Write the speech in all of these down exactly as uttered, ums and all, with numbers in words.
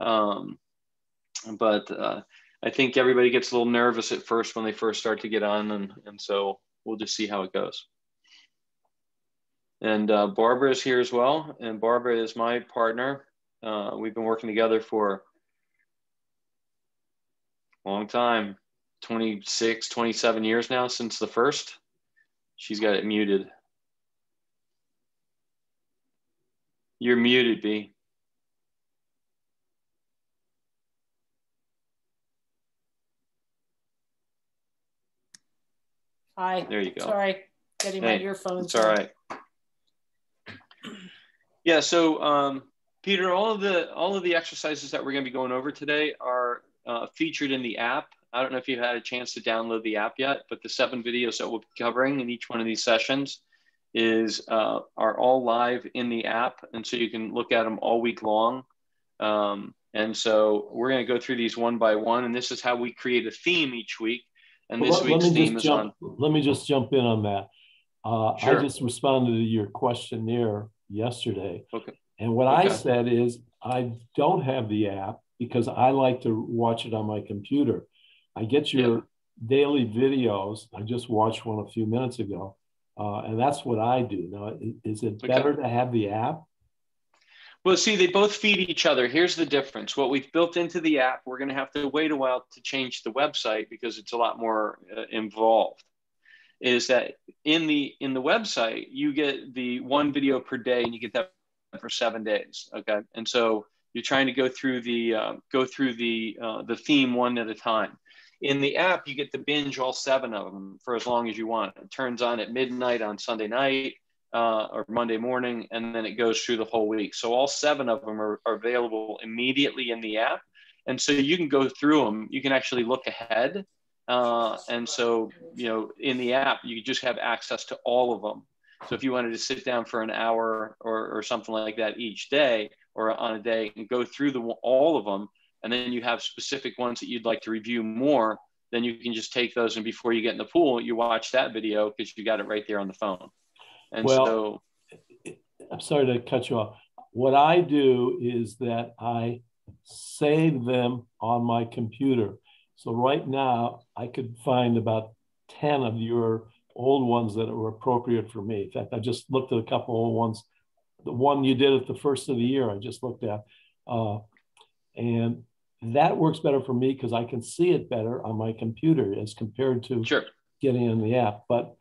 Um, but uh, I think everybody gets a little nervous at first when they first start to get on. And, and so we'll just see how it goes. And uh, Barbara is here as well. And Barbara is my partner. Uh, we've been working together for a long time, twenty-six, twenty-seven years now since the first. She's got it muted. You're muted, B. Hi. There you go. Sorry, getting hey, my earphones. It's all right. Yeah, so um, Peter, all of the all of the exercises that we're going to be going over today are uh, featured in the app. I don't know if you've had a chance to download the app yet, but the seven videos that we'll be covering in each one of these sessions is uh, are all live in the app, and so you can look at them all week long. Um, and so we're going to go through these one by one, and this is how we create a theme each week. And this well, week's theme is jump, on. Let me just jump in on that. Uh, sure. I just responded to your questionnaire yesterday. Okay. And what okay. I said is I don't have the app because I like to watch it on my computer. I get your yeah. daily videos. I just watched one a few minutes ago. Uh, and that's what I do. Now, is it better okay. to have the app? Well, see, they both feed each other. Here's the difference. What we've built into the app, we're going to have to wait a while to change the website because it's a lot more uh, involved, is that in the in the website, you get the one video per day and you get that for seven days. Okay. And so you're trying to go through the uh, go through the uh, the theme one at a time. In the app, you get to binge all seven of them for as long as you want. It turns on at midnight on Sunday night uh, or Monday morning, and then it goes through the whole week. So all seven of them are, are available immediately in the app. And so you can go through them. You can actually look ahead. Uh, and so, you know, in the app, you just have access to all of them. So if you wanted to sit down for an hour or, or something like that each day or on a day and go through the, all of them, and then you have specific ones that you'd like to review more, then you can just take those. And before you get in the pool, you watch that video because you got it right there on the phone. And well, so I'm sorry to cut you off. What I do is that I save them on my computer. So right now I could find about ten of your old ones that were appropriate for me. In fact, I just looked at a couple old ones. The one you did at the first of the year, I just looked at. Uh, and that works better for me because I can see it better on my computer as compared to sure. getting in the app. But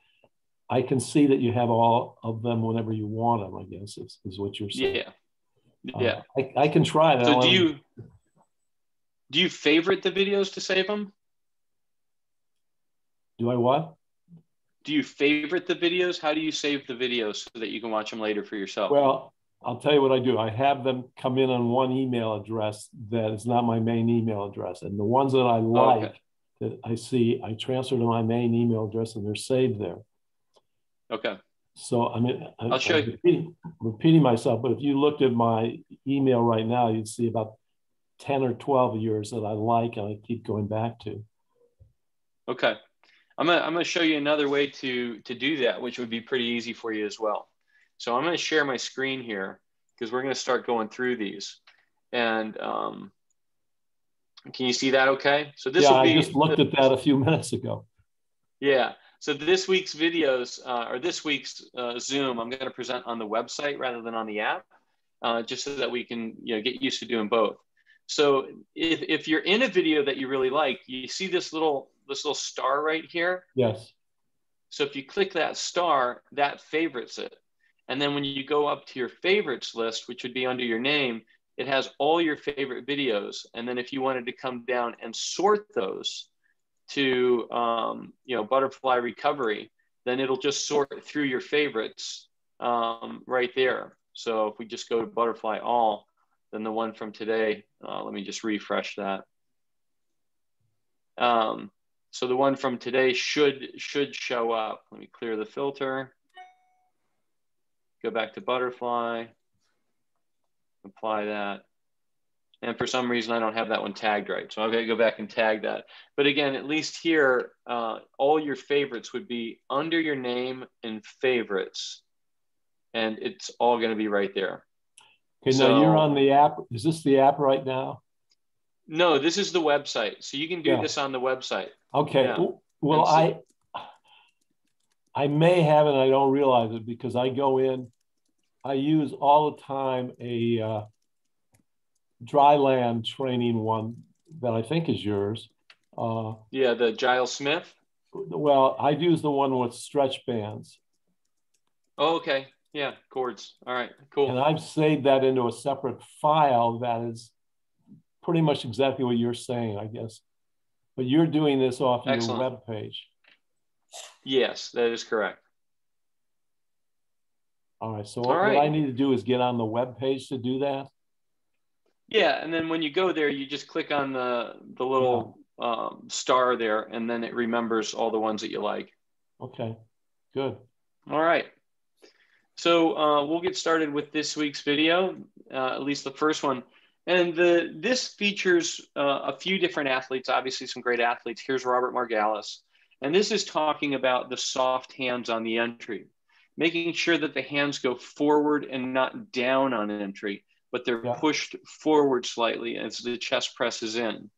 I can see that you have all of them whenever you want them, I guess, is, is what you're saying. Yeah, uh, yeah. I, I can try that. So do you, do you favorite the videos to save them? Do I what? Do you favorite the videos? How do you save the videos so that you can watch them later for yourself? Well, I'll tell you what I do. I have them come in on one email address that is not my main email address. And the ones that I like oh, okay. that I see, I transfer to my main email address and they're saved there. Okay. So I mean, I, I'll show I'm you. Repeating, repeating myself, but if you looked at my email right now, you'd see about ten or twelve years that I like and I keep going back to. Okay. I'm gonna, I'm gonna show you another way to, to do that, which would be pretty easy for you as well. So I'm going to share my screen here because we're going to start going through these. And um, can you see that okay? So this yeah, will be, I just looked at that a few minutes ago. Yeah. So this week's videos uh, or this week's uh, Zoom, I'm going to present on the website rather than on the app, uh, just so that we can you know, get used to doing both. So if, if you're in a video that you really like, you see this little, this little star right here? Yes. So if you click that star, that favorites it. And then when you go up to your favorites list, which would be under your name, it has all your favorite videos. And then if you wanted to come down and sort those to, um, you know, butterfly recovery, then it'll just sort through your favorites um, right there. So if we just go to butterfly all, then the one from today, uh, let me just refresh that. Um, so the one from today should, should show up. Let me clear the filter. Go back to butterfly, apply that. And for some reason, I don't have that one tagged right. So I'm going to go back and tag that. But again, at least here, uh, all your favorites would be under your name and favorites. And it's all going to be right there. Okay, so now you're on the app. Is this the app right now? No, this is the website. So you can do yeah. this on the website. Okay. Yeah. Well, it's, I I may have it. I don't realize it because I go in. I use all the time a uh, dry land training one that I think is yours. Uh, yeah, the Giles Smith. Well, I use the one with stretch bands. Oh, okay. Yeah, chords. All right, cool. And I've saved that into a separate file that is pretty much exactly what you're saying, I guess. But you're doing this off Excellent. Your web page. Yes, that is correct. All right, so All right. what I need to do is get on the web page to do that? Yeah, and then when you go there, you just click on the, the little yeah. um, star there, and then it remembers all the ones that you like. Okay, good. All right. So uh, we'll get started with this week's video, uh, at least the first one. And the, this features uh, a few different athletes, obviously some great athletes. Here's Robert Margalis. And this is talking about the soft hands on the entry, making sure that the hands go forward and not down on entry, but they're yeah. pushed forward slightly as the chest presses in.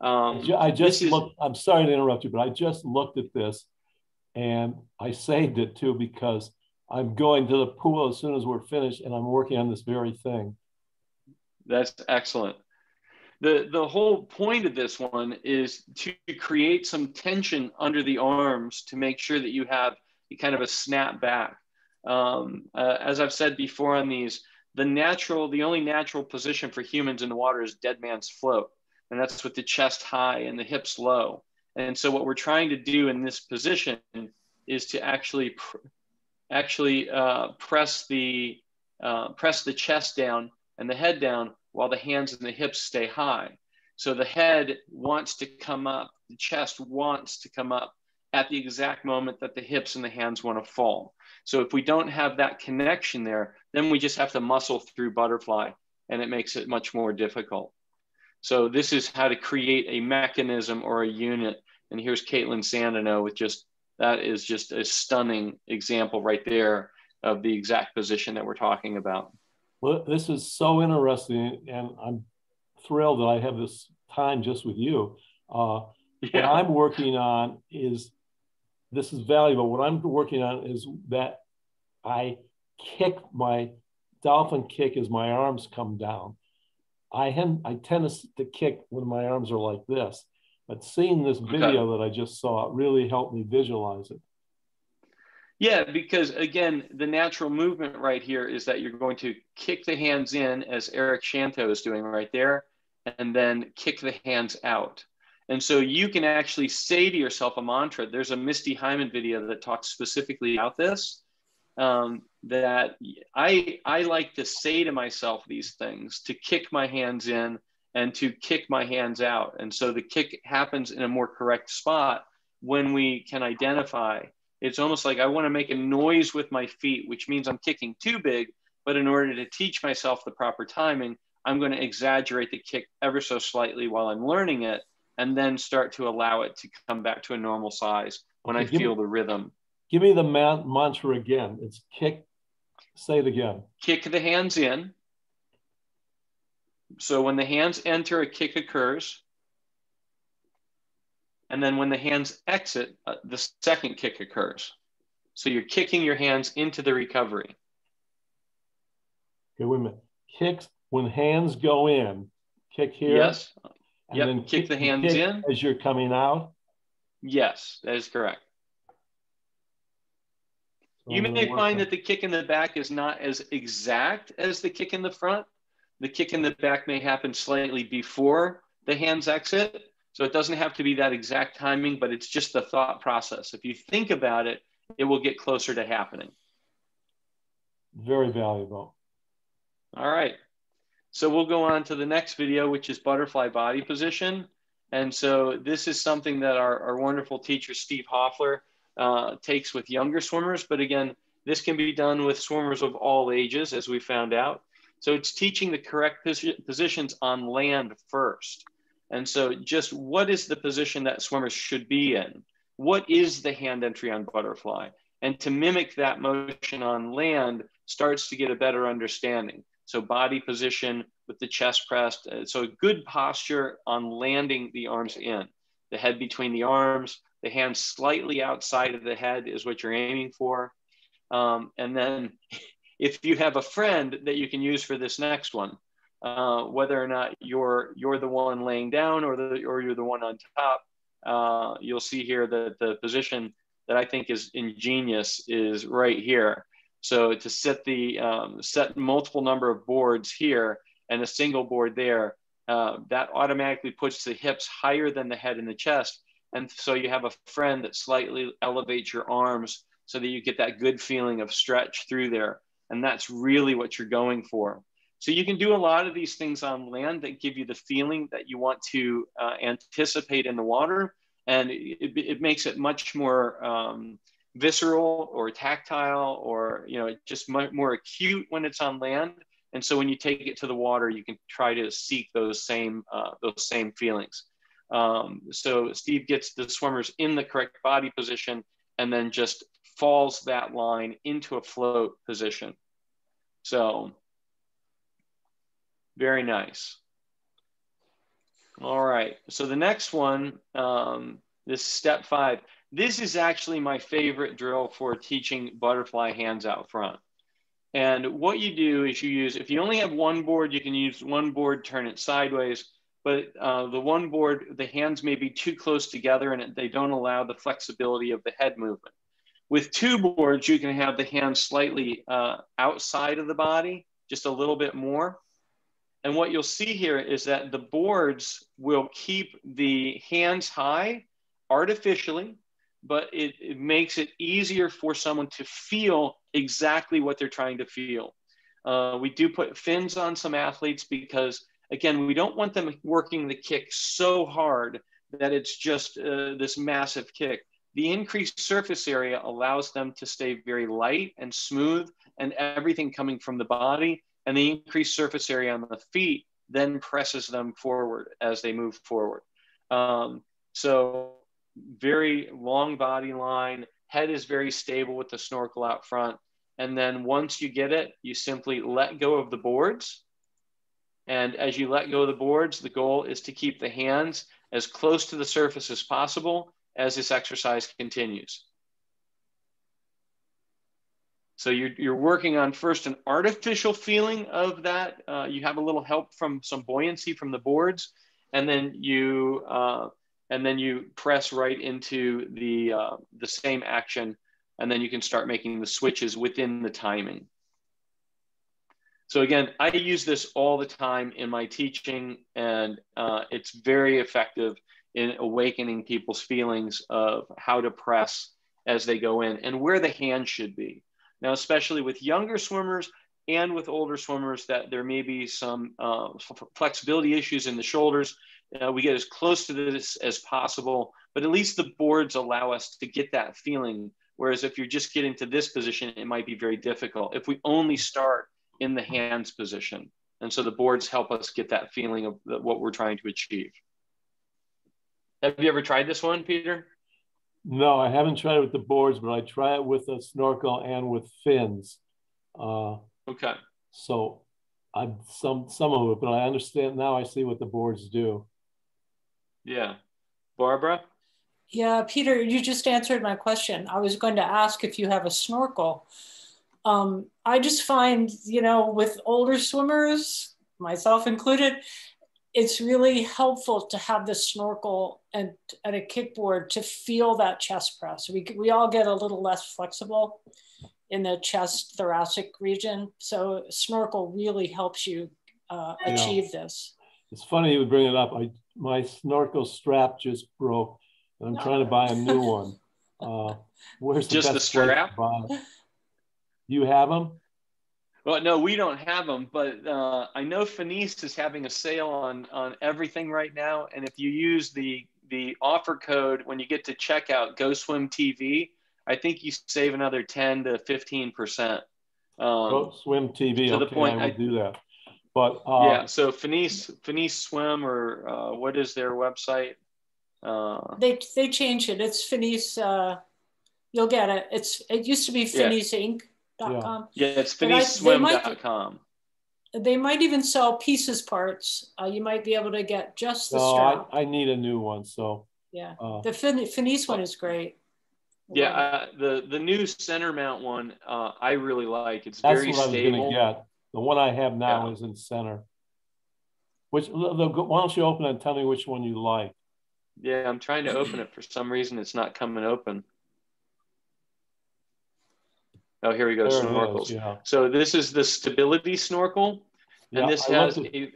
Um, I just looked, is, I'm sorry to interrupt you, but I just looked at this and I saved it too because I'm going to the pool as soon as we're finished and I'm working on this very thing. That's excellent. The, the whole point of this one is to create some tension under the arms to make sure that you have kind of a snap back. Um, uh, as I've said before on these, the natural, the only natural position for humans in the water is dead man's float. And that's with the chest high and the hips low. And so what we're trying to do in this position is to actually pr actually uh, press the uh, press the chest down and the head down while the hands and the hips stay high. So the head wants to come up, the chest wants to come up at the exact moment that the hips and the hands want to fall. So if we don't have that connection there, then we just have to muscle through butterfly and it makes it much more difficult. So this is how to create a mechanism or a unit. And here's Caitlin Sandino with just, that is just a stunning example right there of the exact position that we're talking about. Well, this is so interesting, and I'm thrilled that I have this time just with you. Uh, yeah. What I'm working on is, this is valuable, what I'm working on is that I kick my dolphin kick as my arms come down. I, have, I tend to kick when my arms are like this, but seeing this video okay. that I just saw really helped me visualize it. Yeah, because again, the natural movement right here is that you're going to kick the hands in as Eric Chanto is doing right there, and then kick the hands out. And so you can actually say to yourself a mantra. There's a Misty Hyman video that talks specifically about this, um, that I, I like to say to myself these things, to kick my hands in and to kick my hands out. And so the kick happens in a more correct spot when we can identify. It's almost like I want to make a noise with my feet, which means I'm kicking too big, but in order to teach myself the proper timing, I'm going to exaggerate the kick ever so slightly while I'm learning it, and then start to allow it to come back to a normal size when okay, I feel me, the rhythm. Give me the mantra again. It's kick, say it again. Kick the hands in. So when the hands enter, a kick occurs. And then when the hands exit, uh, the second kick occurs. So you're kicking your hands into the recovery. Okay, wait a minute. Kicks, when hands go in, kick here. Yes. And yep. then kick, kick the hands kick in. As you're coming out? Yes, that is correct. So you may find that the kick in the back is not as exact as the kick in the front. The kick in the back may happen slightly before the hands exit. So it doesn't have to be that exact timing, but it's just the thought process. If you think about it, it will get closer to happening. Very valuable. All right. So we'll go on to the next video, which is butterfly body position. And so this is something that our, our wonderful teacher, Steve Haufler, uh, takes with younger swimmers. But again, this can be done with swimmers of all ages, as we found out. So it's teaching the correct pos positions on land first. And so just what is the position that swimmers should be in? What is the hand entry on butterfly? And to mimic that motion on land starts to get a better understanding. So body position with the chest pressed. So a good posture on landing the arms in. The head between the arms, the hands slightly outside of the head is what you're aiming for. Um, and then if you have a friend that you can use for this next one, uh, whether or not you're, you're the one laying down or, the, or you're the one on top, uh, you'll see here that the position that I think is ingenious is right here. So to set the um, set multiple number of boards here and a single board there, uh, that automatically puts the hips higher than the head and the chest. And so you have a friend that slightly elevates your arms so that you get that good feeling of stretch through there. And that's really what you're going for. So you can do a lot of these things on land that give you the feeling that you want to uh, anticipate in the water. And it, it makes it much more um, visceral or tactile, or, you know, just much more acute when it's on land. And so when you take it to the water, you can try to seek those same, uh, those same feelings. Um, so Steve gets the swimmers in the correct body position and then just falls that line into a float position. So very nice. All right, so the next one, um, this step five. This is actually my favorite drill for teaching butterfly hands out front. And what you do is you use, if you only have one board, you can use one board, turn it sideways. But uh, the one board, the hands may be too close together and they don't allow the flexibility of the head movement. With two boards, you can have the hands slightly uh, outside of the body, just a little bit more. And what you'll see here is that the boards will keep the hands high artificially, but it, it makes it easier for someone to feel exactly what they're trying to feel. Uh, we do put fins on some athletes because, again, we don't want them working the kick so hard that it's just uh, this massive kick. The increased surface area allows them to stay very light and smooth, and everything coming from the body, and the increased surface area on the feet then presses them forward as they move forward. Um, so very long body line, head is very stable with the snorkel out front. And then once you get it, you simply let go of the boards. And as you let go of the boards, the goal is to keep the hands as close to the surface as possible as this exercise continues. So you're, you're working on first an artificial feeling of that. Uh, you have a little help from some buoyancy from the boards, and then you, uh, and then you press right into the, uh, the same action, and then you can start making the switches within the timing. So again, I use this all the time in my teaching, and uh, it's very effective in awakening people's feelings of how to press as they go in and where the hand should be. Now, especially with younger swimmers and with older swimmers, that there may be some uh, flexibility issues in the shoulders. Uh, we get as close to this as possible, but at least the boards allow us to get that feeling. Whereas if you're just getting to this position, it might be very difficult if we only start in the hands position. And so the boards help us get that feeling of what we're trying to achieve. Have you ever tried this one, Peter? No, I haven't tried it with the boards, but I try it with a snorkel and with fins. Uh, okay. So I'm some, some of it, but I understand now, I see what the boards do. Yeah. Barbara? Yeah, Peter, you just answered my question. I was going to ask if you have a snorkel. Um, I just find, you know, with older swimmers, myself included, it's really helpful to have the snorkel and, and a kickboard to feel that chest press. We, we all get a little less flexible in the chest thoracic region. So snorkel really helps you uh, achieve you know, this. It's funny you would bring it up. I, my snorkel strap just broke, and I'm no. trying to buy a new one. Uh, where's the just best the strap? You have them? Well, no, we don't have them, but uh, I know Finis is having a sale on, on everything right now. And if you use the, the offer code, when you get to checkout, GoSwimTV, I think you save another ten to fifteen percent. Um, GoSwimTV, to the okay, point I will do that. But uh, yeah, so Finis, Finis Swim, or uh, what is their website? Uh, they, they changed it. It's Finis, uh, you'll get it. It's, it used to be Finis yeah. Incorporated. Yeah. yeah, it's finis swim dot com. They might even sell pieces parts. Uh, you might be able to get just the no, strap. I, I need a new one, so. Yeah, uh, the Finis, Finis one is great. Yeah, wow. uh, the, the new center mount one, uh, I really like. It's That's very what stable. I was gonna get. The one I have now yeah. is in center. Which, why don't you open it and tell me which one you like? Yeah, I'm trying to open it. For some reason, it's not coming open. Oh, here we go, there snorkels. Is, yeah. So this is the stability snorkel. And yeah, this I has a,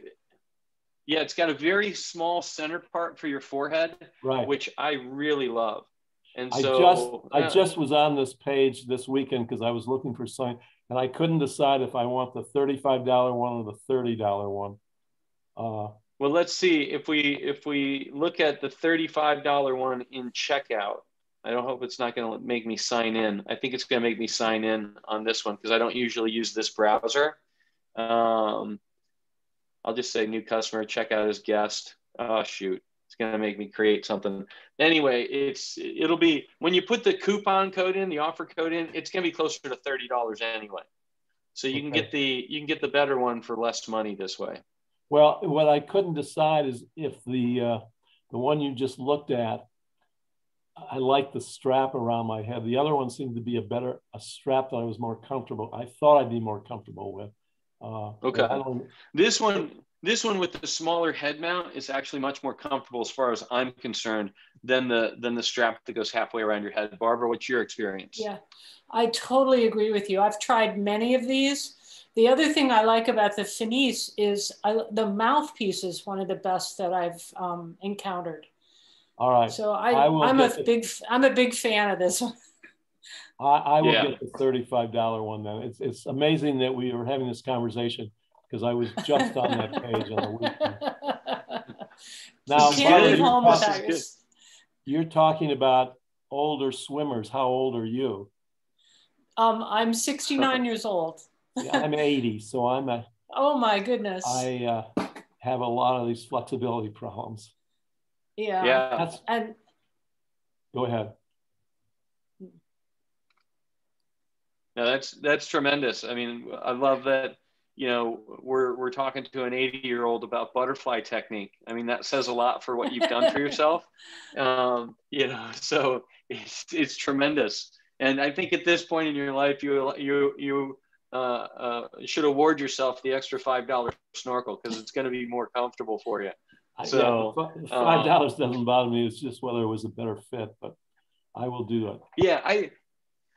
yeah, it's got a very small center part for your forehead, right. which I really love. And so I just, yeah. I just was on this page this weekend because I was looking for something, and I couldn't decide if I want the thirty-five dollar one or the thirty dollar one. Uh, well, let's see if we if we look at the thirty-five dollar one in checkout. I don't hope it's not going to make me sign in. I think it's going to make me sign in on this one because I don't usually use this browser. Um, I'll just say new customer, checkout as guest. Oh, shoot. It's going to make me create something. Anyway, it's it'll be when you put the coupon code in, the offer code in, it's going to be closer to thirty dollars anyway. So you okay. can get the you can get the better one for less money this way. Well, what I couldn't decide is if the uh, the one you just looked at, I like the strap around my head. The other one seemed to be a better a strap that I was more comfortable. I thought I'd be more comfortable with. Uh, okay. I don't... This one, this one with the smaller head mount is actually much more comfortable, as far as I'm concerned, than the than the strap that goes halfway around your head. Barbara, what's your experience? Yeah, I totally agree with you. I've tried many of these. The other thing I like about the Finis is I, the mouthpiece is one of the best that I've um, encountered. All right. So I, I I'm a the, big I'm a big fan of this one. I, I will yeah. get the thirty-five dollar one then. It's it's amazing that we were having this conversation because I was just on that page on the weekend. Now, Barbara, you're, talking, you're talking about older swimmers. How old are you? Um, I'm sixty-nine years old. Yeah, I'm eighty, so I'm a. Oh my goodness. I uh, have a lot of these flexibility problems. Yeah. yeah. That's, and go ahead. No, that's that's tremendous. I mean, I love that. You know, we're we're talking to an eighty-year-old about butterfly technique. I mean, that says a lot for what you've done for yourself. Um, you know, so it's it's tremendous. And I think at this point in your life, you you you uh, uh, should award yourself the extra five dollar snorkel because it's going to be more comfortable for you. So yeah, five dollars um, doesn't bother me. It's just whether it was a better fit, but I will do it. Yeah, I,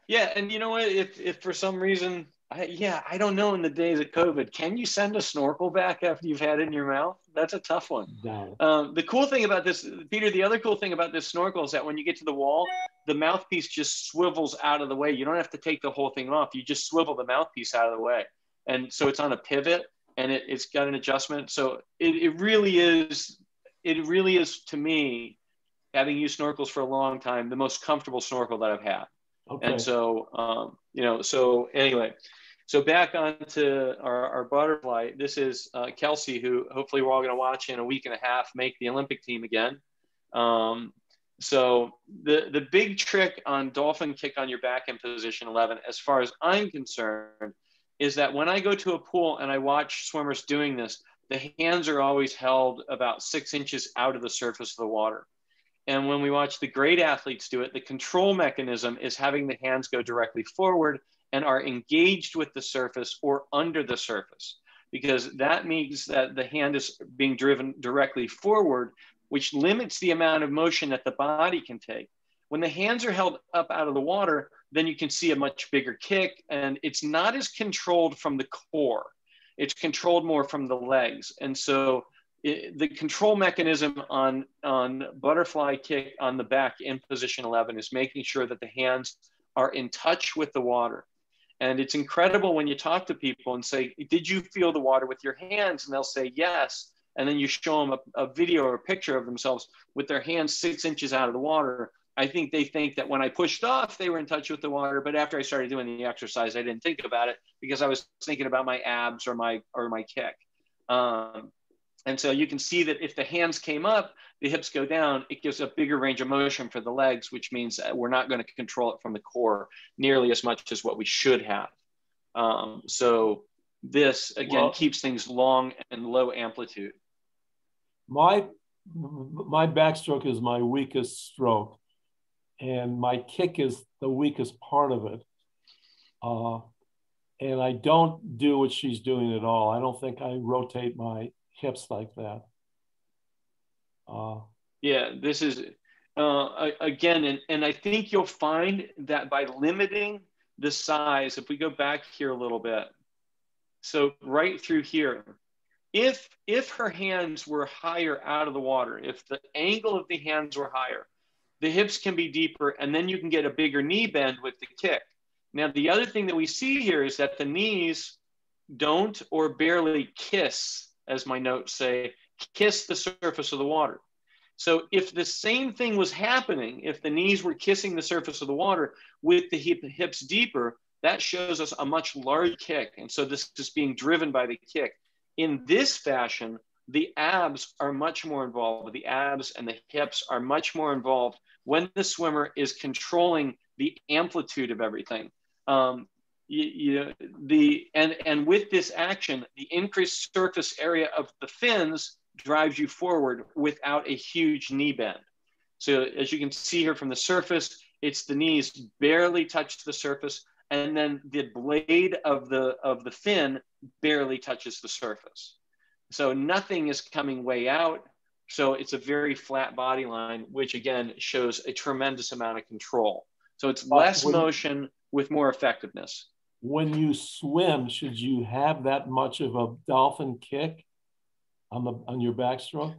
yeah, and you know what? If if for some reason, I, yeah, I don't know. In the days of COVID, can you send a snorkel back after you've had it in your mouth? That's a tough one. No. Um, the cool thing about this, Peter, the other cool thing about this snorkel is that when you get to the wall, the mouthpiece just swivels out of the way. You don't have to take the whole thing off. You just swivel the mouthpiece out of the way, and so it's on a pivot. And it, it's got an adjustment. So it, it really is, it really is to me, having used snorkels for a long time, the most comfortable snorkel that I've had. Okay. And so, um, you know, so anyway, so back onto our, our butterfly. This is uh, Kelsey, who hopefully we're all going to watch in a week and a half make the Olympic team again. Um, so the, the big trick on dolphin kick on your back in position eleven, as far as I'm concerned, is that when I go to a pool and I watch swimmers doing this, the hands are always held about six inches out of the surface of the water. And when we watch the great athletes do it, the control mechanism is having the hands go directly forward and are engaged with the surface or under the surface, because that means that the hand is being driven directly forward, which limits the amount of motion that the body can take. When the hands are held up out of the water, then you can see a much bigger kick, and it's not as controlled from the core. It's controlled more from the legs. And so it, the control mechanism on, on butterfly kick on the back in position eleven is making sure that the hands are in touch with the water. And it's incredible when you talk to people and say, did you feel the water with your hands? And they'll say, yes. And then you show them a, a video or a picture of themselves with their hands six inches out of the water. I think they think that when I pushed off, they were in touch with the water. But after I started doing the exercise, I didn't think about it because I was thinking about my abs or my or my kick. Um, and so you can see that if the hands came up, the hips go down, it gives a bigger range of motion for the legs, which means that we're not going to control it from the core nearly as much as what we should have. Um, so this, again, well, keeps things long and low amplitude. My, my backstroke is my weakest stroke, and my kick is the weakest part of it. Uh, and I don't do what she's doing at all. I don't think I rotate my hips like that. Uh, yeah, this is, uh, again, and, and I think you'll find that by limiting the size, if we go back here a little bit, so right through here, if, if her hands were higher out of the water, if the angle of the hands were higher, the hips can be deeper, and then you can get a bigger knee bend with the kick. Now, the other thing that we see here is that the knees don't or barely kiss, as my notes say, kiss the surface of the water. So if the same thing was happening, if the knees were kissing the surface of the water with the hip, hips deeper, that shows us a much larger kick. And so this is being driven by the kick. In this fashion, the abs are much more involved. The abs and the hips are much more involved when the swimmer is controlling the amplitude of everything. Um, you, you know, the, and, and with this action, the increased surface area of the fins drives you forward without a huge knee bend. So as you can see here from the surface, it's the knees barely touch the surface, and then the blade of the, of the fin barely touches the surface. So nothing is coming way out. So it's a very flat body line, which again shows a tremendous amount of control. So it's less motion with more effectiveness. When you swim, should you have that much of a dolphin kick on the on your backstroke?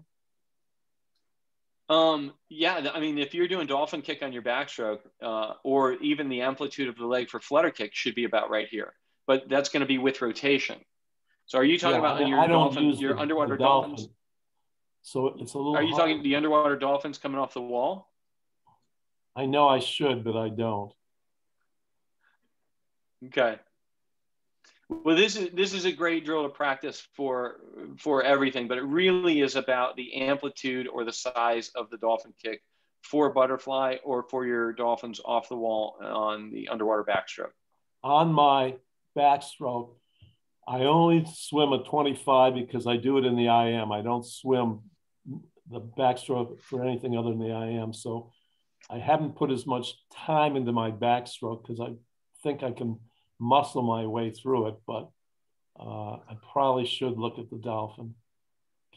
Um, yeah, I mean, if you're doing dolphin kick on your backstroke, uh, or even the amplitude of the leg for flutter kick should be about right here, but that's going to be with rotation. So are you talking yeah, about your, I don't dolphin, use your the, underwater the dolphin. dolphins? So it's a little. Are you hard. talking the underwater dolphins coming off the wall? I know I should, but I don't. Okay. Well, this is this is a great drill to practice for for everything, but it really is about the amplitude or the size of the dolphin kick for butterfly or for your dolphins off the wall on the underwater backstroke. On my backstroke, I only swim at twenty-five because I do it in the I M. I don't swim the backstroke for anything other than the I M. So I haven't put as much time into my backstroke because I think I can muscle my way through it, but uh, I probably should look at the dolphin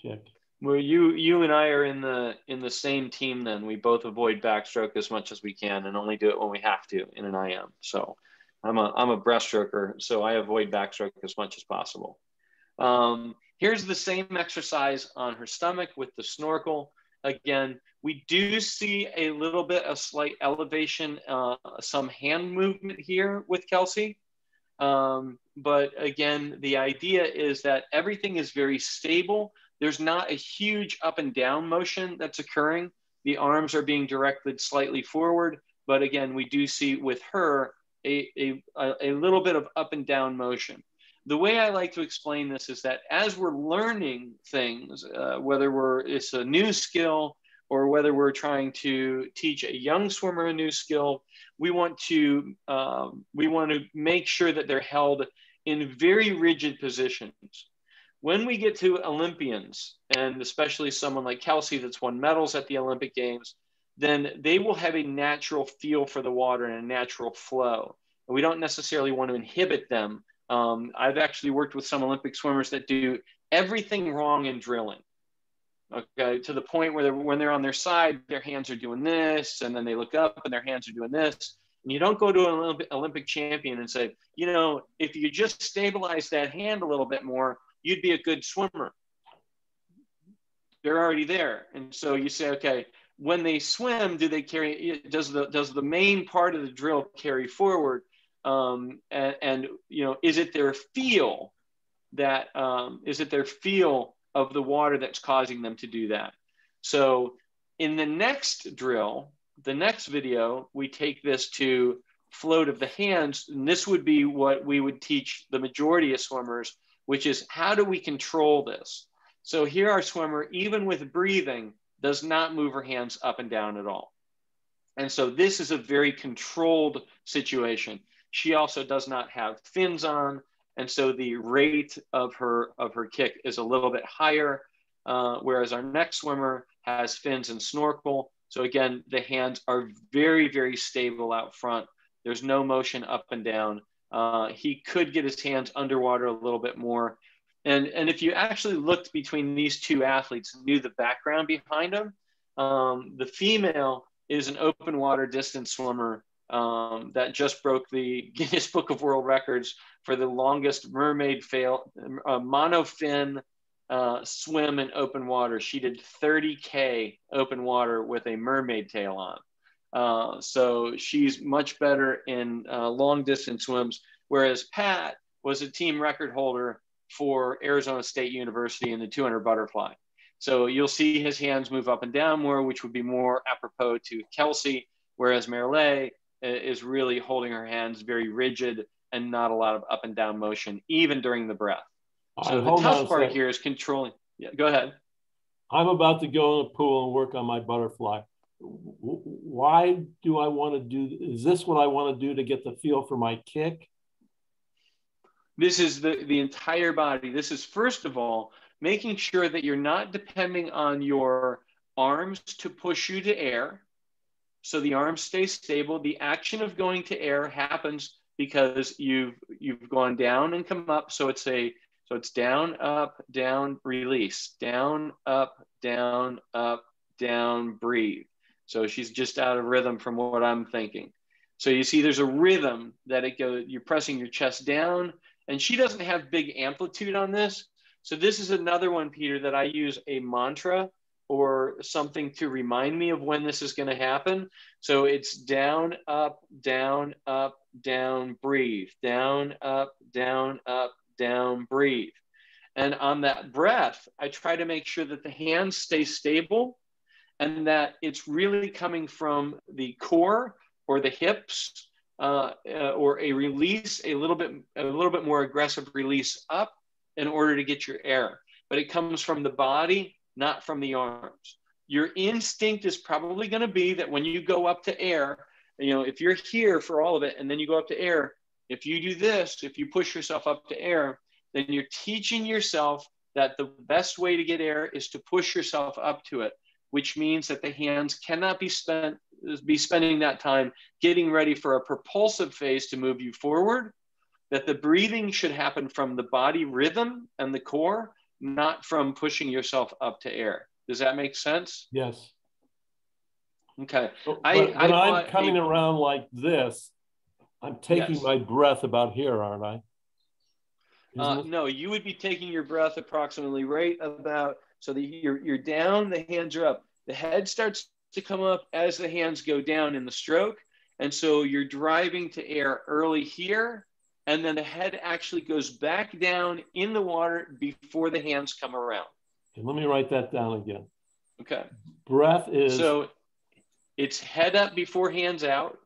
kick. Well, you you and I are in the in the same team then. We both avoid backstroke as much as we can and only do it when we have to in an I M. So I'm a I'm a breaststroker, so I avoid backstroke as much as possible. Um, here's the same exercise on her stomach with the snorkel. Again, we do see a little bit of slight elevation, uh, some hand movement here with Kelsey. Um, but again, the idea is that everything is very stable. There's not a huge up and down motion that's occurring. The arms are being directed slightly forward. But again, we do see with her a, a, a little bit of up and down motion. The way I like to explain this is that as we're learning things, uh, whether we're, it's a new skill or whether we're trying to teach a young swimmer a new skill, we want to, um, we want to make sure that they're held in very rigid positions. When we get to Olympians, and especially someone like Kelsey that's won medals at the Olympic Games, then they will have a natural feel for the water and a natural flow. And we don't necessarily want to inhibit them. Um, I've actually worked with some Olympic swimmers that do everything wrong in drilling, okay, to the point where they're, when they're on their side, their hands are doing this, and then they look up and their hands are doing this. And you don't go to an Olympic champion and say, you know, if you just stabilize that hand a little bit more, you'd be a good swimmer. They're already there. And so you say, okay, when they swim, do they carry, does the, does the main part of the drill carry forward? Um, and, and, you know, is it their feel that, um, is it their feel of the water that's causing them to do that? So in the next drill, the next video, we take this to float of the hands. And this would be what we would teach the majority of swimmers, which is how do we control this? So here our swimmer, even with breathing, does not move her hands up and down at all. And so this is a very controlled situation. She also does not have fins on, And so the rate of her of her kick is a little bit higher, uh, whereas our next swimmer has fins and snorkel. So again, the hands are very, very stable out front. There's no motion up and down. Uh, he could get his hands underwater a little bit more. And, and if you actually looked between these two athletes and knew the background behind them, um, the female is an open water distance swimmer um, that just broke the Guinness Book of World Records for the longest mermaid fail, uh, monofin uh, swim in open water. She did thirty K open water with a mermaid tail on. Uh, so she's much better in uh, long distance swims, whereas Pat was a team record holder for Arizona State University in the two hundred butterfly. So you'll see his hands move up and down more, which would be more apropos to Kelsey, whereas Merle is really holding her hands very rigid and not a lot of up and down motion, even during the breath. So the tough part here is controlling. Yeah, go ahead. I'm about to go in the pool and work on my butterfly. Why do I want to do, is this what I want to do to get the feel for my kick? This is the, the entire body. This is, first of all, making sure that you're not depending on your arms to push you to air. So the arms stay stable. The action of going to air happens because you've, you've gone down and come up. So it's a, so it's down, up, down, release, down, up, down, up, down, breathe. So she's just out of rhythm from what I'm thinking. So you see there's a rhythm that it goes, you're pressing your chest down, and she doesn't have big amplitude on this. So this is another one, Peter, that I use a mantra or something to remind me of when this is going to happen. So it's down, up, down, up, down, breathe, down, up, down, up, down, breathe. And on that breath, I try to make sure that the hands stay stable and that it's really coming from the core or the hips, uh, uh, or a release, a little bit, a little bit more aggressive release up in order to get your air. But it comes from the body, not from the arms. Your instinct is probably going to be that when you go up to air, you know, if you're here for all of it and then you go up to air, if you do this, if you push yourself up to air, then you're teaching yourself that the best way to get air is to push yourself up to it, which means that the hands cannot be spent, be spending that time getting ready for a propulsive phase to move you forward, that the breathing should happen from the body rhythm and the core, not from pushing yourself up to air. Does that make sense? Yes. Okay. But I, when I I'm coming a, around like this, I'm taking yes. my breath about here, aren't I? Uh, no, you would be taking your breath approximately right about, so that you're, you're down, the hands are up. The head starts to come up as the hands go down in the stroke. And so you're driving to air early here. And then the head actually goes back down in the water before the hands come around. Okay, let me write that down again. Okay. Breath is. So it's head up before hands out.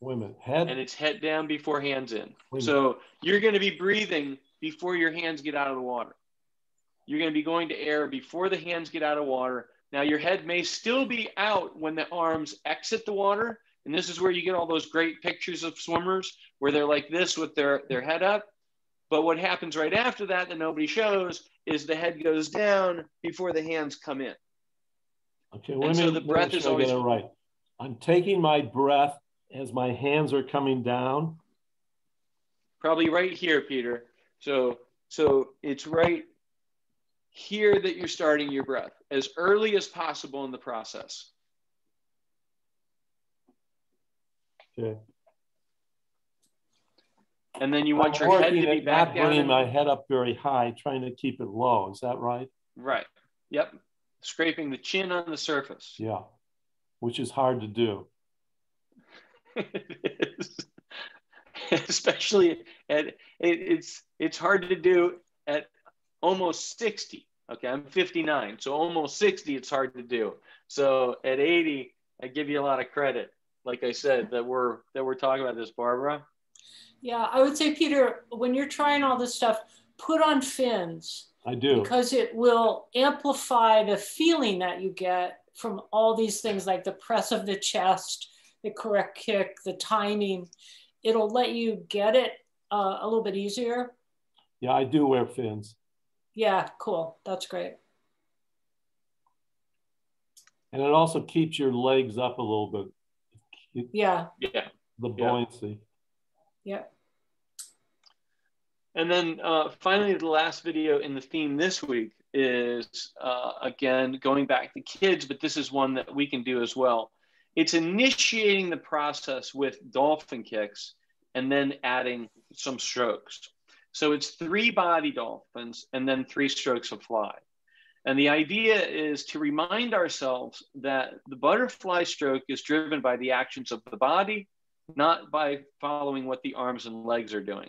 Wait a minute. Head. And it's head down before hands in. So you're going to be breathing before your hands get out of the water. You're going to be going to air before the hands get out of water. Now your head may still be out when the arms exit the water. And this is where you get all those great pictures of swimmers where they're like this with their, their head up. But what happens right after that that nobody shows is the head goes down before the hands come in. Okay, wait a minute. So the breath is always right. I'm taking my breath as my hands are coming down. Probably right here, Peter. So, so it's right here that you're starting your breath as early as possible in the process. Okay. And then you want I'm your head to be back not down. Bringing my head up very high, trying to keep it low. Is that right? Right. Yep. Scraping the chin on the surface. Yeah. Which is hard to do. It is. Especially at it, it's it's hard to do at almost sixty. Okay, I'm fifty-nine, so almost sixty. It's hard to do. So at eighty, I give you a lot of credit. Like I said, that we're that we're talking about this, Barbara. Yeah, I would say, Peter, when you're trying all this stuff, put on fins. I do. Because it will amplify the feeling that you get from all these things like the press of the chest, the correct kick, the timing. It'll let you get it uh, a little bit easier. Yeah, I do wear fins. Yeah, cool. That's great. And it also keeps your legs up a little bit. It, yeah. Yeah. The buoyancy. Yeah. And then uh, finally, the last video in the theme this week is, uh, again, going back to kids, but this is one that we can do as well. It's initiating the process with dolphin kicks and then adding some strokes. So it's three body dolphins and then three strokes of fly. And the idea is to remind ourselves that the butterfly stroke is driven by the actions of the body, not by following what the arms and legs are doing.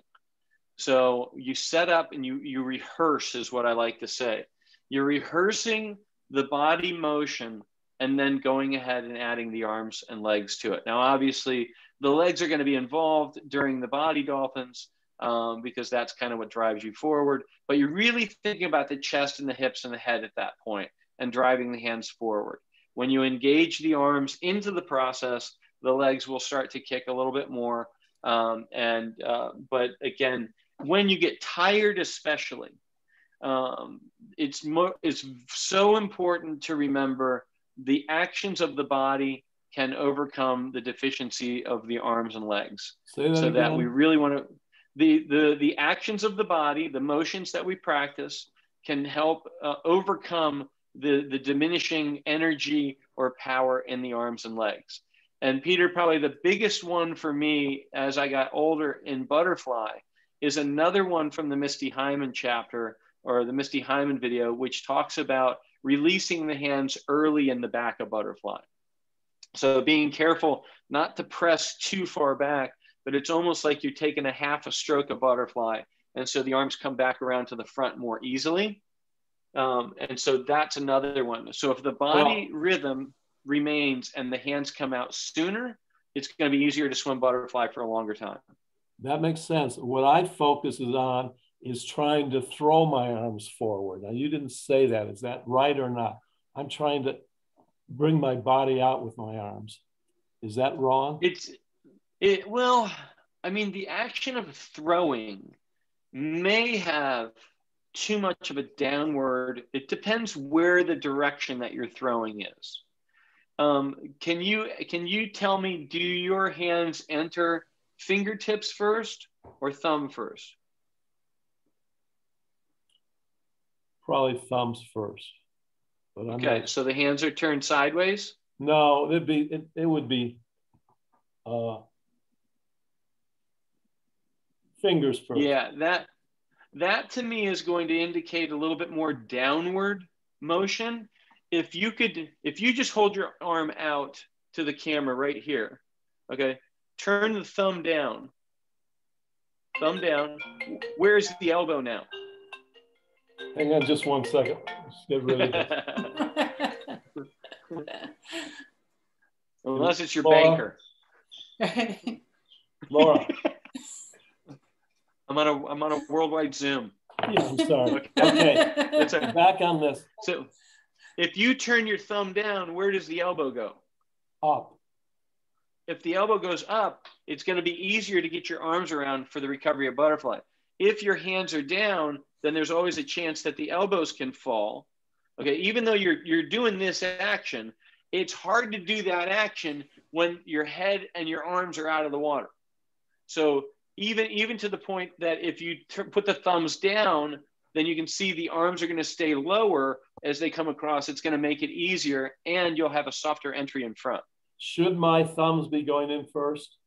So you set up and you, you rehearse is what I like to say. You're rehearsing the body motion and then going ahead and adding the arms and legs to it. Now, obviously, the legs are going to be involved during the body dolphins um, because that's kind of what drives you forward. But you're really thinking about the chest and the hips and the head at that point and driving the hands forward. When you engage the arms into the process, the legs will start to kick a little bit more. Um, and uh, but again, when you get tired, especially, um, it's more, it's so important to remember the actions of the body can overcome the deficiency of the arms and legs. Say that so again. That we really want to, the, the, the actions of the body, the motions that we practice can help uh, overcome the, the diminishing energy or power in the arms and legs. And Peter, probably the biggest one for me as I got older in butterfly is another one from the Misty Hyman chapter or the Misty Hyman video, which talks about releasing the hands early in the back of butterfly. So being careful not to press too far back, but it's almost like you're taking a half a stroke of butterfly. And so the arms come back around to the front more easily. Um, and so that's another one. So if the body well, rhythm remains and the hands come out sooner, it's going to be easier to swim butterfly for a longer time. That makes sense. What I focus is on is trying to throw my arms forward. Now, you didn't say that. Is that right or not? I'm trying to bring my body out with my arms. Is that wrong? It's, it, well, I mean, the action of throwing may have too much of a downward. It depends where the direction that you're throwing is. Um, can you, can you tell me, do your hands enter fingertips first or thumb first? Probably thumbs first. But I'm okay, not... so the hands are turned sideways? No, it'd be, it, it would be uh, fingers first. Yeah, that, that to me is going to indicate a little bit more downward motion. If you could, if you just hold your arm out to the camera right here, okay, turn the thumb down, thumb down. Where's the elbow now? Hang on just one second. Just get rid of it. Unless it's your Laura. Banker. Laura. I'm on a, I'm on a worldwide Zoom. Yeah, I'm sorry. Okay. Okay. That's all right. Back on this. So, if you turn your thumb down, where does the elbow go? Up. If the elbow goes up, it's going to be easier to get your arms around for the recovery of butterfly. If your hands are down, then there's always a chance that the elbows can fall. Okay, even though you're, you're doing this action, it's hard to do that action when your head and your arms are out of the water. So even, even to the point that if you put the thumbs down, then you can see the arms are going to stay lower as they come across. It's going to make it easier, and you'll have a softer entry in front. Should my thumbs be going in first?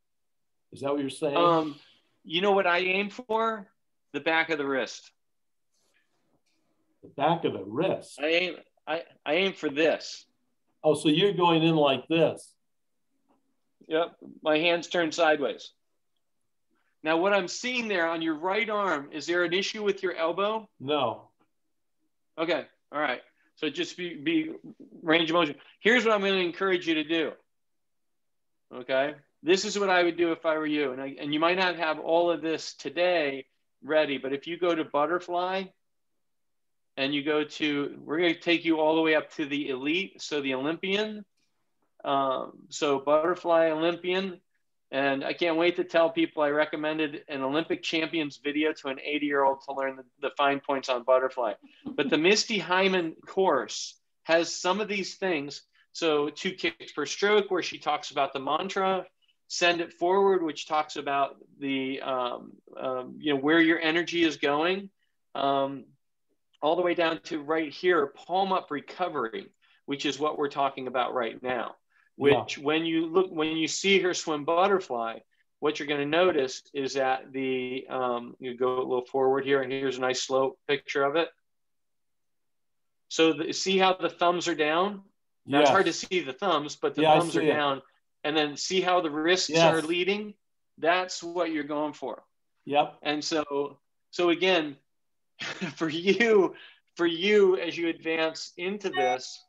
Is that what you're saying? Um, you know what I aim for? The back of the wrist. The back of the wrist? I aim, I, I aim for this. Oh, so you're going in like this. Yep, my hands turn sideways. Now, what I'm seeing there on your right arm, is there an issue with your elbow? No. Okay. All right. So just be, be range of motion. Here's what I'm going to encourage you to do. Okay. This is what I would do if I were you. And, I, and you might not have all of this today ready, but if you go to butterfly and you go to, we're going to take you all the way up to the elite. So the Olympian. Um, so butterfly Olympian. And I can't wait to tell people I recommended an Olympic champions video to an eighty year old to learn the, the fine points on butterfly. But the Misty Hyman course has some of these things. So two kicks per stroke, where she talks about the mantra, send it forward, which talks about the, um, um, you know, where your energy is going, um, all the way down to right here, palm up recovery, which is what we're talking about right now. Which yeah. when you look, when you see her swim butterfly, what you're going to notice is that the, um, you go a little forward here, and here's a nice slow picture of it. So the, see how the thumbs are down? Now yes. It's hard to see the thumbs, but the yeah, thumbs are it. down. And then see how the wrists yes. are leading? That's what you're going for. Yep. And so, so again, for you, for you, as you advance into this,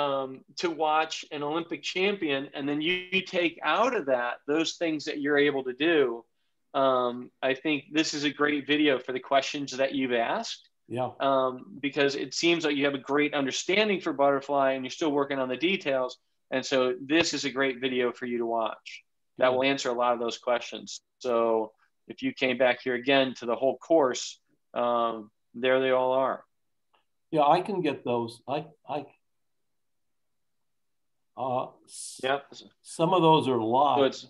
Um, to watch an Olympic champion, and then you, you take out of that those things that you're able to do. Um, I think this is a great video for the questions that you've asked. Yeah. Um, because it seems like you have a great understanding for butterfly, and you're still working on the details. And so this is a great video for you to watch that yeah. will answer a lot of those questions. So if you came back here again to the whole course, um, there they all are. Yeah, I can get those. I, I, Uh, yep. Some of those are locked, so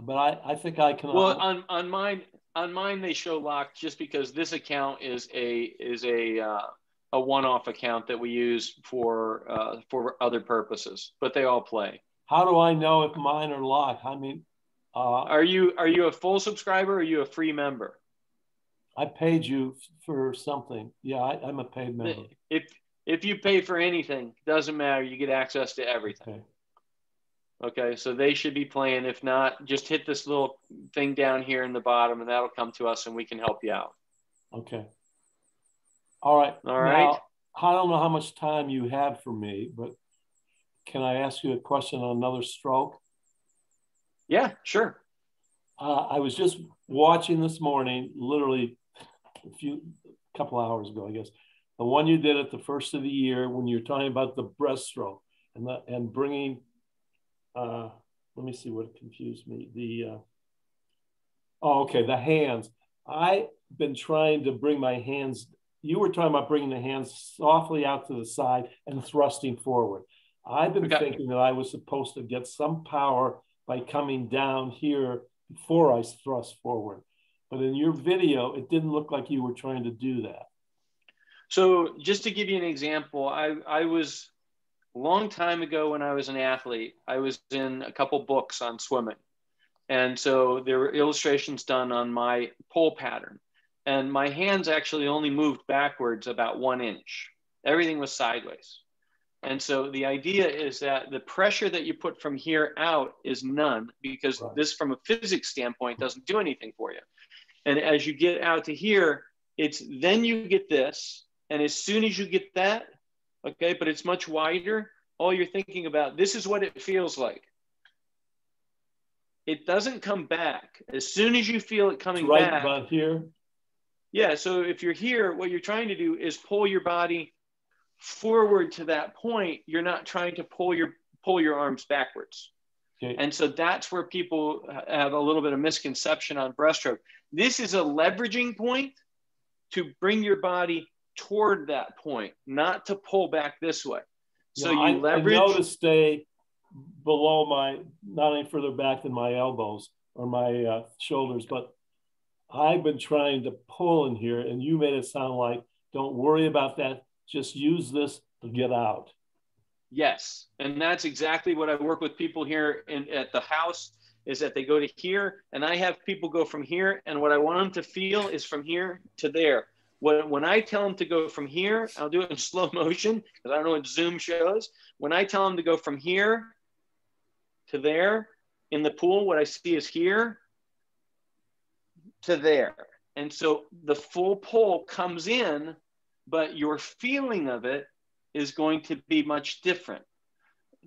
but I, I think I can. Well, on, on mine, on mine, they show locked just because this account is a, is a, uh, a one-off account that we use for, uh, for other purposes, but they all play. How do I know if mine are locked? I mean, uh, are you, are you a full subscriber? Or are you a free member? I paid you for something. Yeah. I, I'm a paid member. If, If you pay for anything, doesn't matter. You get access to everything. Okay. okay, so they should be playing. If not, just hit this little thing down here in the bottom, and that'll come to us, and we can help you out. Okay. All right. All right. Now, I don't know how much time you have for me, but can I ask you a question on another stroke? Yeah, sure. Uh, I was just watching this morning, literally a few, a couple hours ago, I guess. The one you did at the first of the year when you're talking about the breaststroke and the, and bringing, uh, let me see what confused me. The, uh, oh, okay, the hands. I've been trying to bring my hands, you were talking about bringing the hands softly out to the side and thrusting forward. I've been okay. thinking that I was supposed to get some power by coming down here before I thrust forward. But in your video, it didn't look like you were trying to do that. So just to give you an example, I, I was a long time ago when I was an athlete, I was in a couple books on swimming. And so there were illustrations done on my pole pattern, and my hands actually only moved backwards about one inch. Everything was sideways. And so the idea is that the pressure that you put from here out is none, because right. this from a physics standpoint doesn't do anything for you. And as you get out to here, it's then you get this. And as soon as you get that, okay, but it's much wider, all you're thinking about, this is what it feels like. It doesn't come back. As soon as you feel it coming right back. Right about here? Yeah, so if you're here, what you're trying to do is pull your body forward to that point. You're not trying to pull your, pull your arms backwards. Okay. And so that's where people have a little bit of misconception on breaststroke. This is a leveraging point to bring your body toward that point, not to pull back this way. So yeah, you I, leverage. I know to stay below my, not any further back than my elbows or my uh, shoulders, but I've been trying to pull in here, and you made it sound like, don't worry about that, just use this to get out. Yes, and that's exactly what I work with people here in, at the house, is that they go to here, and I have people go from here, and what I want them to feel is from here to there. When, when I tell them to go from here, I'll do it in slow motion because I don't know what Zoom shows. When I tell them to go from here to there in the pool, what I see is here to there. And so the full pull comes in, but your feeling of it is going to be much different.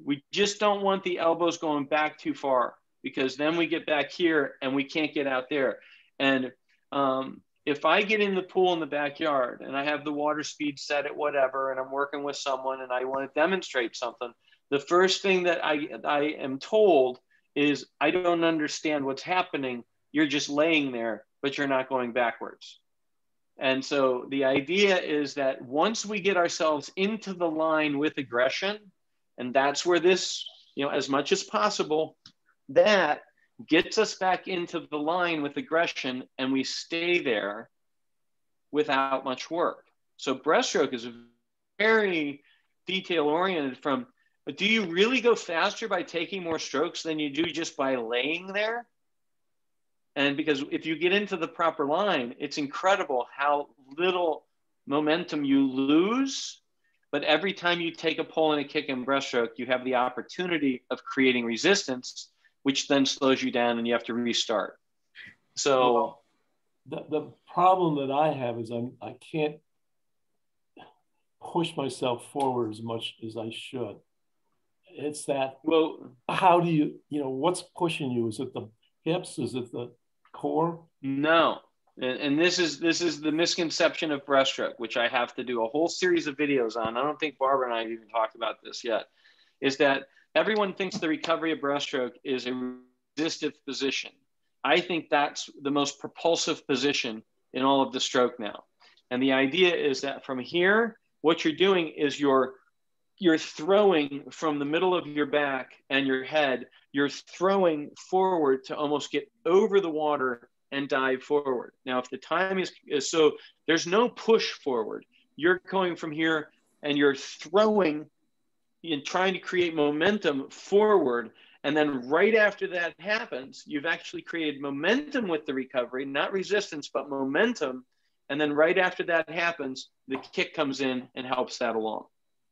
We just don't want the elbows going back too far, because then we get back here and we can't get out there. And, um, if I get in the pool in the backyard and I have the water speed set at whatever, and I'm working with someone and I want to demonstrate something, the first thing that I, I am told is, I don't understand what's happening. You're just laying there, but you're not going backwards. And so the idea is that once we get ourselves into the line with aggression, and that's where this, you know, as much as possible, that gets us back into the line with aggression, and we stay there without much work. So breaststroke is very detail oriented from, but do you really go faster by taking more strokes than you do just by laying there? And because if you get into the proper line, it's incredible how little momentum you lose. But every time you take a pull and a kick in breaststroke, you have the opportunity of creating resistance, which then slows you down and you have to restart. So well, the, the problem that I have is I'm, I can't push myself forward as much as I should. It's that, well, how do you, you know, what's pushing you? Is it the hips? Is it the core? No. And, and this is this is the misconception of breaststroke, which I have to do a whole series of videos on. I don't think Barbara and I have even talked about this yet, is that everyone thinks the recovery of breaststroke is a resistive position. I think that's the most propulsive position in all of the stroke now. And the idea is that from here, what you're doing is you're, you're throwing from the middle of your back and your head, you're throwing forward to almost get over the water and dive forward. Now, if the time is, is so there's no push forward, you're going from here and you're throwing and trying to create momentum forward. And then right after that happens, you've actually created momentum with the recovery, not resistance, but momentum. And then right after that happens, the kick comes in and helps that along.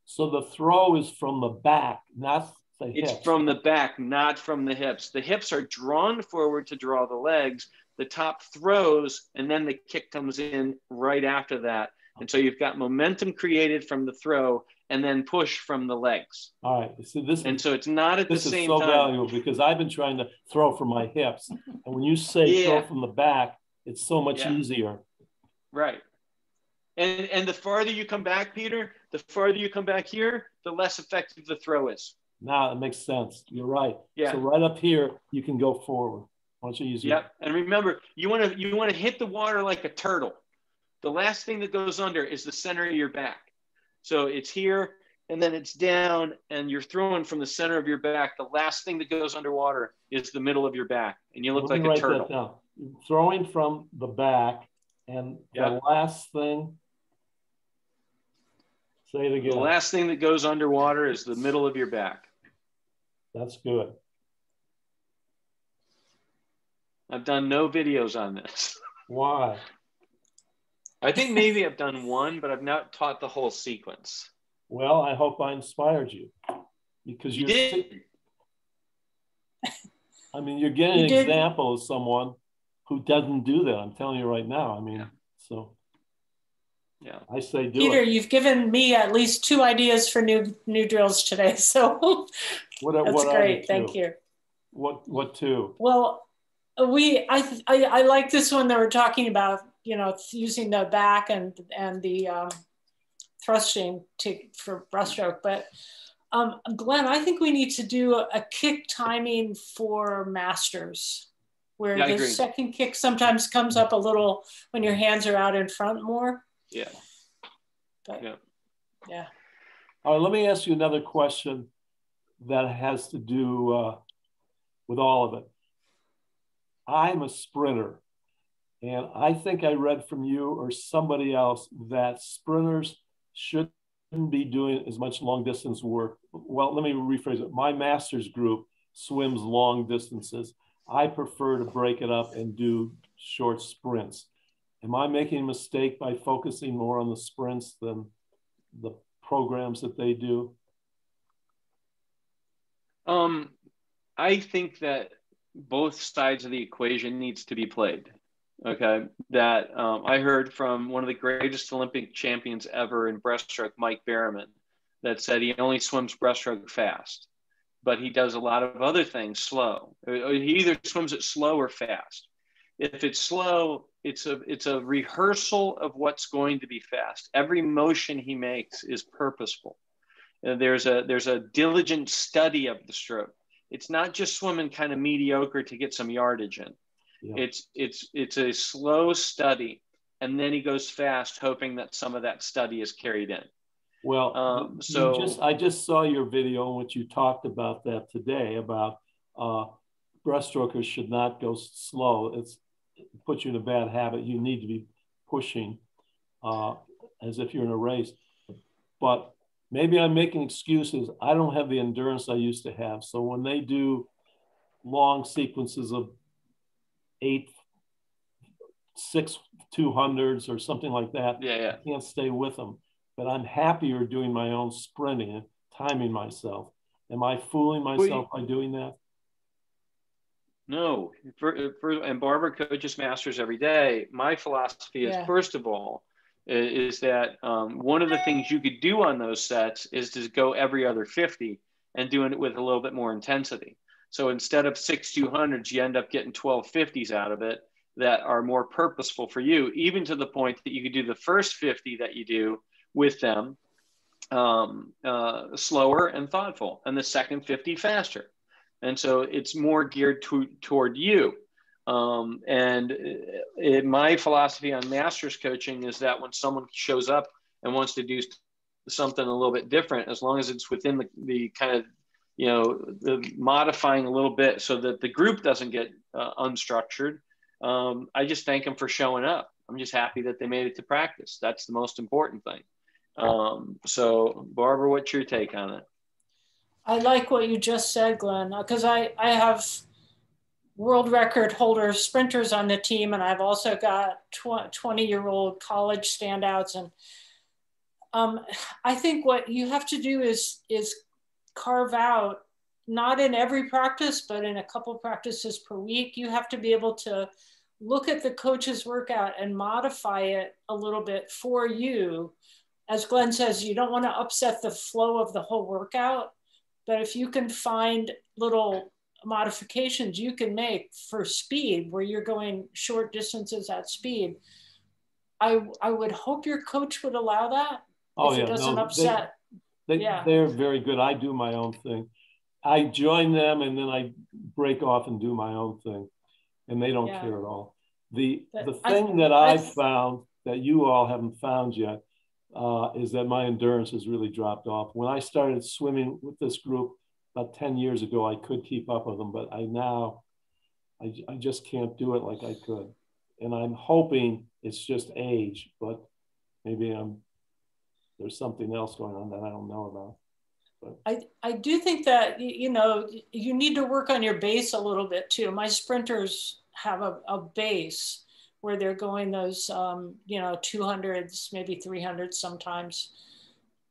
So the throw is from the back, not the hips. It's from the back, not from the hips. The hips are drawn forward to draw the legs. The top throws, and then the kick comes in right after that. And so you've got momentum created from the throw and then push from the legs. All right. So this, and so it's not at the same time. This is so valuable because I've been trying to throw from my hips. And when you say yeah. throw from the back, it's so much yeah. easier. Right. And, and the farther you come back, Peter, the farther you come back here, the less effective the throw is. Now it makes sense. You're right. Yeah. So right up here, you can go forward. Much easier. Yep. And remember, you want to you want to hit the water like a turtle. The last thing that goes under is the center of your back. So it's here, and then it's down, and you're throwing from the center of your back. The last thing that goes underwater is the middle of your back, and you look like a turtle. Throwing from the back, and yep. the last thing. Say it again. The last thing that goes underwater is the middle of your back. That's good. I've done no videos on this. Why? I think maybe I've done one, but I've not taught the whole sequence. Well, I hope I inspired you because you did. I mean, you're getting you an did. example of someone who doesn't do that. I'm telling you right now. I mean, yeah. so yeah, I say do Peter, it. Peter, you've given me at least two ideas for new new drills today. So what, that's what great. Thank you. What what two? Well. We, I, I, I like this one that we're talking about, you know, using the back and, and the um, thrusting to, for breaststroke. But um, Glenn, I think we need to do a, a kick timing for masters, where yeah, the second kick sometimes comes up a little when your hands are out in front more. Yeah. But, yeah. yeah. All right, let me ask you another question that has to do uh, with all of it. I'm a sprinter, and I think I read from you or somebody else that sprinters shouldn't be doing as much long distance work. Well, let me rephrase it. My master's group swims long distances. I prefer to break it up and do short sprints. Am I making a mistake by focusing more on the sprints than the programs that they do? Um, I think that both sides of the equation needs to be played. Okay. That um, I heard from one of the greatest Olympic champions ever in breaststroke, Mike Bearman, that said he only swims breaststroke fast, but he does a lot of other things slow. He either swims it slow or fast. If it's slow, it's a, it's a rehearsal of what's going to be fast. Every motion he makes is purposeful. And there's a, there's a diligent study of the stroke. it's not just swimming kind of mediocre to get some yardage in. Yeah. It's, it's, it's a slow study. And then he goes fast, hoping that some of that study is carried in. Well, um, so just, I just saw your video in which you talked about that today, about uh, breaststrokers should not go slow. It's, it puts you in a bad habit. You need to be pushing uh, as if you're in a race. But maybe I'm making excuses. I don't have the endurance I used to have. So when they do long sequences of eight, six two hundreds or something like that, yeah, yeah. I can't stay with them. But I'm happier doing my own sprinting and timing myself. Am I fooling myself well, you, by doing that? No. For, for, and Barbara coaches masters every day. My philosophy is, yeah. first of all, is that um, one of the things you could do on those sets is to go every other fifty and doing it with a little bit more intensity. So instead of six two hundreds, you end up getting twelve fifties out of it that are more purposeful for you, even to the point that you could do the first fifty that you do with them um, uh, slower and thoughtful, and the second fifty faster. And so it's more geared to, toward you. Um, and it, my philosophy on master's coaching is that when someone shows up and wants to do something a little bit different, as long as it's within the, the kind of, you know, the modifying a little bit so that the group doesn't get uh, unstructured, Um, I just thank them for showing up. I'm just happy that they made it to practice. That's the most important thing. Um, so Barbara, what's your take on it? I like what you just said, Glenn, because I, I have world record holder sprinters on the team, and I've also got twenty year old college standouts. And um, I think what you have to do is, is carve out, not in every practice, but in a couple practices per week, you have to be able to look at the coach's workout and modify it a little bit for you. As Glenn says, you don't want to upset the flow of the whole workout, but if you can find little modifications you can make for speed, where you're going short distances at speed, I, I would hope your coach would allow that. Oh, if yeah. it doesn't no, upset. They, they, yeah. They're very good. I do my own thing. I join them and then I break off and do my own thing, and they don't yeah. care at all. The but the thing I, that I've, I've found that you all haven't found yet uh, is that my endurance has really dropped off. When I started swimming with this group about ten years ago, I could keep up with them, but I now, I, I just can't do it like I could. And I'm hoping it's just age, but maybe I'm, there's something else going on that I don't know about. I, I do think that, you know, you need to work on your base a little bit too. My sprinters have a, a base where they're going those, um, you know, two hundreds, maybe three hundreds sometimes,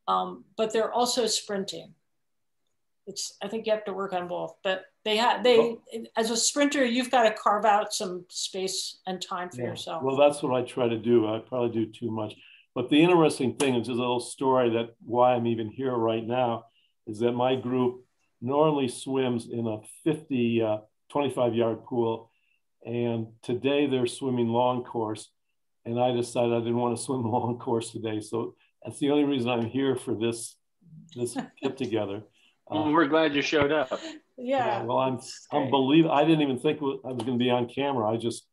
um, but they're also sprinting. It's, I think you have to work on both, but they have, they, well, as a sprinter, you've got to carve out some space and time for yeah. yourself. Well, that's what I try to do. I probably do too much, but the interesting thing is there's a little story that why I'm even here right now, is that my group normally swims in a fifty, twenty-five yard pool. And today they're swimming long course. And I decided I didn't want to swim long course today. So that's the only reason I'm here for this, this get together. Well, uh, we're glad you showed up. Yeah. yeah well, I'm unbelievable. I didn't even think I was going to be on camera. I just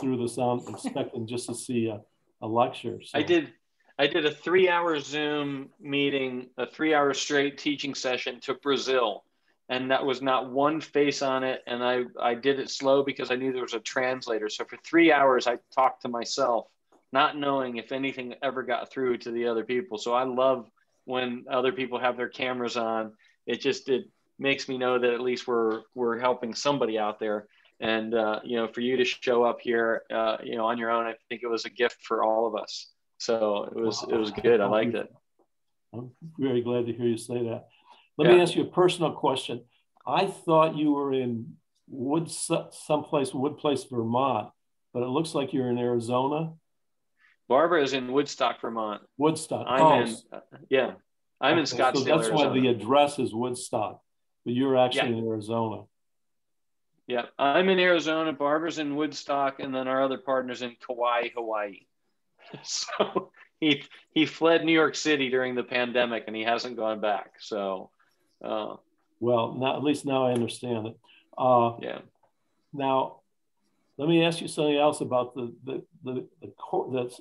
threw this on expecting just to see a, a lecture. So. I did. I did a three hour Zoom meeting, a three hour straight teaching session to Brazil, and that was not one face on it. And I, I did it slow because I knew there was a translator. So for three hours, I talked to myself, not knowing if anything ever got through to the other people. So I love when other people have their cameras on. It just it makes me know that at least we're we're helping somebody out there. And uh, you know, for you to show up here, uh, you know, on your own, I think it was a gift for all of us. So it was, it was good. I liked it. I'm very glad to hear you say that. Let yeah. me ask you a personal question. I thought you were in Wood, someplace, Wood Place, Vermont, but it looks like you're in Arizona. Barbara is in Woodstock, Vermont. Woodstock. I'm oh. in, yeah. I'm okay. in Scottsdale, so that's Arizona. Why the address is Woodstock, but you're actually yeah. in Arizona. Yeah. I'm in Arizona. Barbara's in Woodstock. And then our other partner's in Kauai, Hawaii. So he he fled New York City during the pandemic, and he hasn't gone back. So uh, well, not, at least now I understand it. Uh, yeah. Now, let me ask you something else about the, the, the, the cord, that's,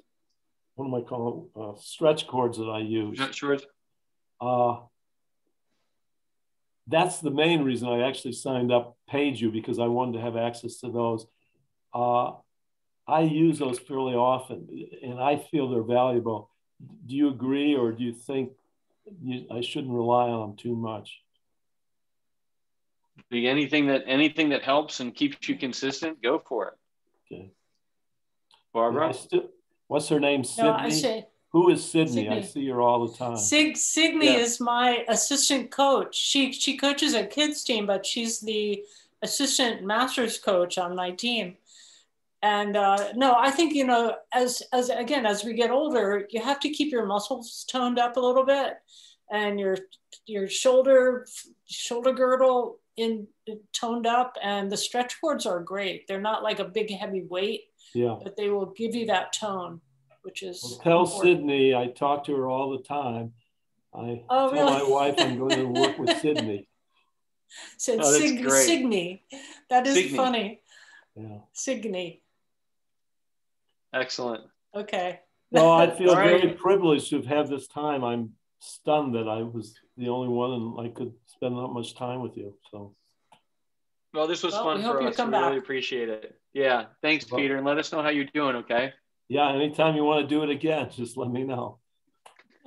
what am I calling it? Uh, stretch cords that I use. Stretch cords. Uh, that's the main reason I actually signed up, paid you, because I wanted to have access to those. Uh, I use those fairly often, and I feel they're valuable. Do you agree, or do you think you, I shouldn't rely on them too much? Anything that anything that helps and keeps you consistent, go for it. Okay. Barbara, still, what's her name? Sydney. No, I should, Who is Sydney? Sydney? I see her all the time. Sig, Sydney yeah. is my assistant coach. She she coaches a kids team, but she's the assistant masters coach on my team. And uh, no, I think, you know, as as again, as we get older, you have to keep your muscles toned up a little bit, and your your shoulder shoulder girdle in toned up, and the stretch cords are great. They're not like a big heavy weight, yeah, but they will give you that tone, which is well, tell important. Sydney, I talk to her all the time. I oh, tell really? my wife I'm going to work with Sydney. Said oh, Sig Sydney. That is Sydney. funny. Yeah. Sydney. Excellent. Okay. Well, I feel very right. privileged to have had this time. I'm stunned that I was the only one and I could spend not much time with you. So, well, this was well, fun we for us. We back. really appreciate it. Yeah, thanks, well, Peter, and let us know how you're doing. Okay. Yeah, anytime you want to do it again, just let me know.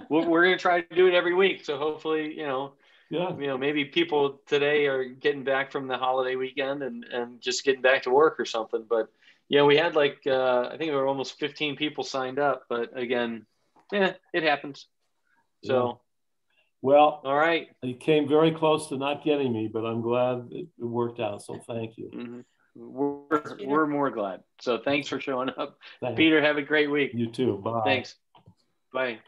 We're, we're going to try to do it every week, so hopefully, you know, yeah, you know, maybe people today are getting back from the holiday weekend and and just getting back to work or something. But yeah, we had like uh, I think there were almost fifteen people signed up, but again, yeah, it happens. So. Yeah. Well, all right. You came very close to not getting me, but I'm glad it worked out. So thank you. Mm-hmm. We're, we're more glad. So thanks for showing up. Thanks. Peter, have a great week. You too. Bye. Thanks. Bye.